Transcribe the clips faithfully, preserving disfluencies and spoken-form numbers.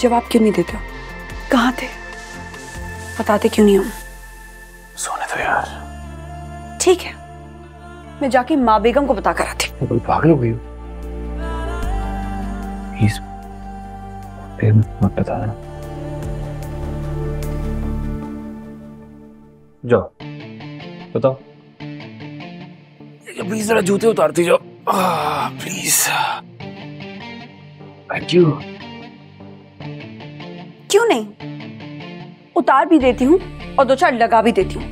जवाब क्यों नहीं देते हो? कहाँ थे? बताते क्यों नहीं हो? सोने दो यार। ठीक है, मैं जाके माँ बेगम को बता कर आती हूँ। कोई पागल हो गई हो? प्लीज बेगम मत बताना। जाओ, बताओ। प्लीज जरा जूते उतारती जाओ। प्लीज। क्यों? क्यों नहीं? उतार भी देती हूँ और दो चार लगा भी देती हूँ।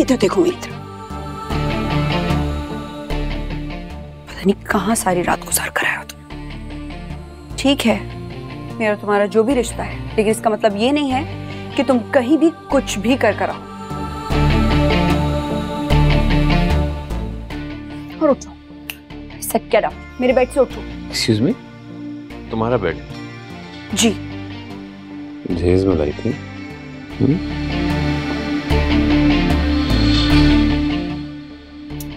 इधर देखो, इधर। पता नहीं कहाँ सारी रात गुजार कर आए हो तुम। ठीक है, मेरा तुम्हारा जो भी रिश्ता है, लेकिन इसका मतलब ये नहीं है कि तुम कहीं भी कुछ भी कर कर आओ। और उठो, सक्यारा, मेरे बेड से उठो। Excuse me, तुम्हारा बेड? जी। जहेज में लाई थी।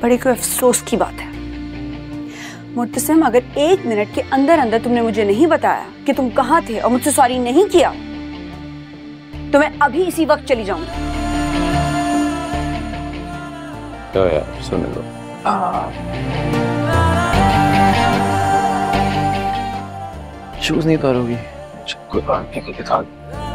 बड़े कोई अफसोस की बात है मुर्तसिम, अगर एक मिनट के अंदर अंदर तुमने मुझे नहीं बताया कि तुम कहाँ थे और मुझसे सॉरी नहीं किया, तो मैं अभी इसी वक्त चली जाऊंगी। तो यार सुन लो, शूज नहीं उतारोगी? कोई बात नहीं, कोई बात।